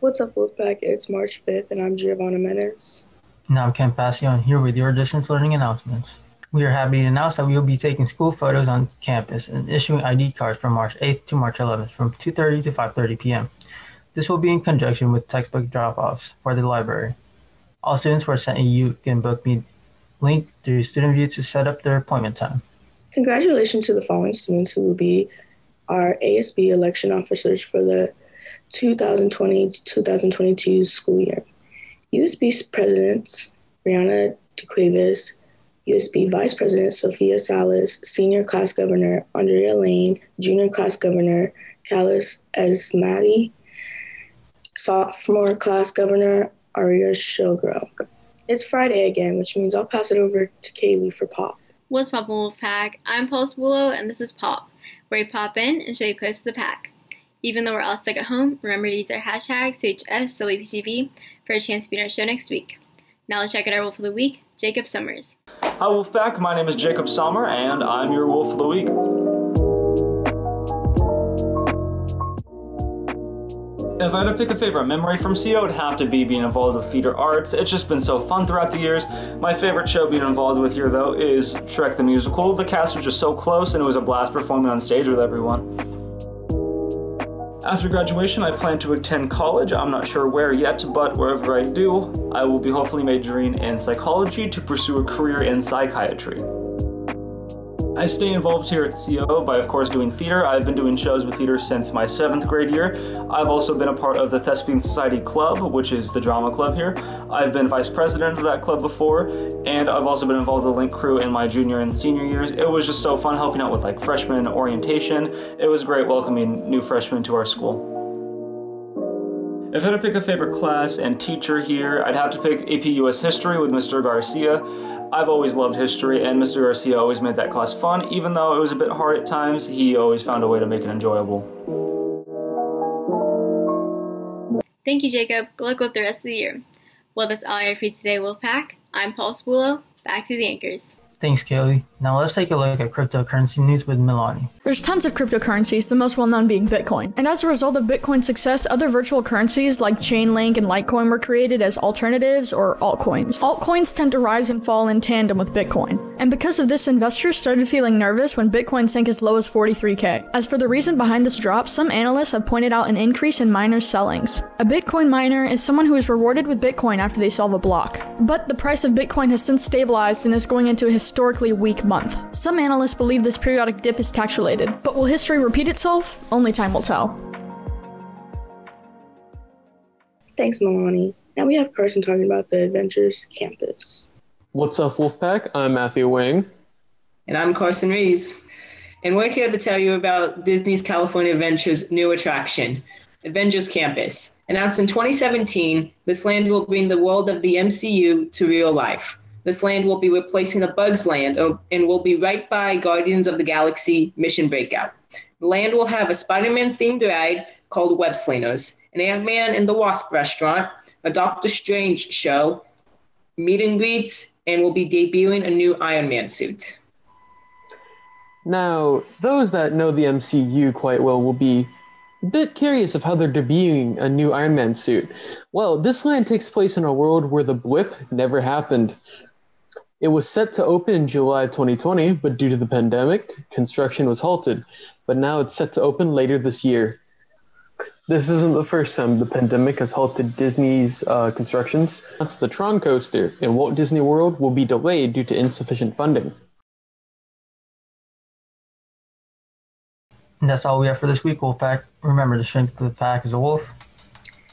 What's up, Wolfpack? It's March 5th, and I'm Giovanna Meners. And I'm Ken Passion here with your distance learning announcements. We are happy to announce that we will be taking school photos on campus and issuing ID cards from March 8th to March 11th from 2:30 to 5:30 p.m. This will be in conjunction with textbook drop-offs for the library. All students who are sent a U can book me link through StudentView to set up their appointment time. Congratulations to the following students who will be our ASB election officers for the 2020-2022 school year. USB Presidents Rihanna DeCuevas, USB Vice President Sophia Salas, Senior Class Governor Andrea Lane, Junior Class Governor Callis Esmati, Sophomore Class Governor Aria Shoguro. It's Friday again, which means I'll pass it over to Kaylee for Pop. What's Pop Wolfpack? I'm Paul Subulo, and this is Pop, where you pop in and show you post the pack. Even though we're all stuck at home, remember to use our hashtag COHSWPTV for a chance to be in our show next week. Now let's check out our Wolf of the Week, Jacob Summers. Hi Wolfpack, my name is Jacob Summers, and I'm your Wolf of the Week. If I had to pick a favorite memory from CO, it'd have to be being involved with theater arts. It's just been so fun throughout the years. My favorite show being involved with here, though, is Shrek the Musical. The cast was just so close, and it was a blast performing on stage with everyone. After graduation, I plan to attend college. I'm not sure where yet, but wherever I do, I will be hopefully majoring in psychology to pursue a career in psychiatry. I stay involved here at CO by, of course, doing theater. I've been doing shows with theater since my 7th grade year. I've also been a part of the Thespian Society Club, which is the drama club here. I've been vice president of that club before, and I've also been involved with the Link Crew in my junior and senior years. It was just so fun helping out with like freshman orientation. It was great welcoming new freshmen to our school. If I had to pick a favorite class and teacher here, I'd have to pick AP US History with Mr. Garcia. I've always loved history, and Mr. Garcia always made that class fun. Even though it was a bit hard at times, he always found a way to make it enjoyable. Thank you, Jacob. Good luck with the rest of the year. Well, that's all I have for you today, Wolfpack. I'm Paul Subulo. Back to the anchors. Thanks, Kaylee. Now let's take a look at cryptocurrency news with Milani. There's tons of cryptocurrencies, the most well-known being Bitcoin. And as a result of Bitcoin's success, other virtual currencies like Chainlink and Litecoin were created as alternatives or altcoins. Altcoins tend to rise and fall in tandem with Bitcoin. And because of this, investors started feeling nervous when Bitcoin sank as low as 43K. As for the reason behind this drop, some analysts have pointed out an increase in miners' sellings. A Bitcoin miner is someone who is rewarded with Bitcoin after they solve a block. But the price of Bitcoin has since stabilized and is going into a historically weak month. Some analysts believe this periodic dip is tax-related, but will history repeat itself? Only time will tell. Thanks, Milani. Now we have Carson talking about the Avengers Campus. What's up, Wolfpack? I'm Matthew Wing. And I'm Carson Rees. And we're here to tell you about Disney's California Adventure's new attraction, Avengers Campus. Announced in 2017, this land will bring the world of the MCU to real life. This land will be replacing the Bugs Land and will be right by Guardians of the Galaxy Mission Breakout. The land will have a Spider-Man themed ride called Web Slingers, an Ant-Man and the Wasp restaurant, a Doctor Strange show, meet and greets, and will be debuting a new Iron Man suit. Now, those that know the MCU quite well will be a bit curious of how they're debuting a new Iron Man suit. Well, this land takes place in a world where the blip never happened. It was set to open in July of 2020, but due to the pandemic, construction was halted. But now it's set to open later this year. This isn't the first time the pandemic has halted Disney's constructions. The Tron Coaster in Walt Disney World will be delayed due to insufficient funding. And that's all we have for this week, Wolfpack. Remember, the strength of the pack is the wolf.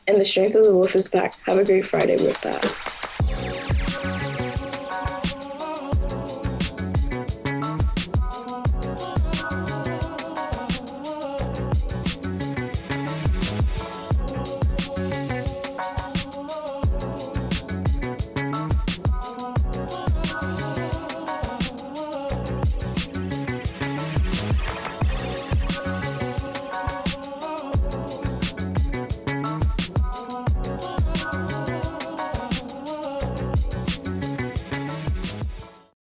And the strength of the wolf is the pack. Have a great Friday, Wolfpack.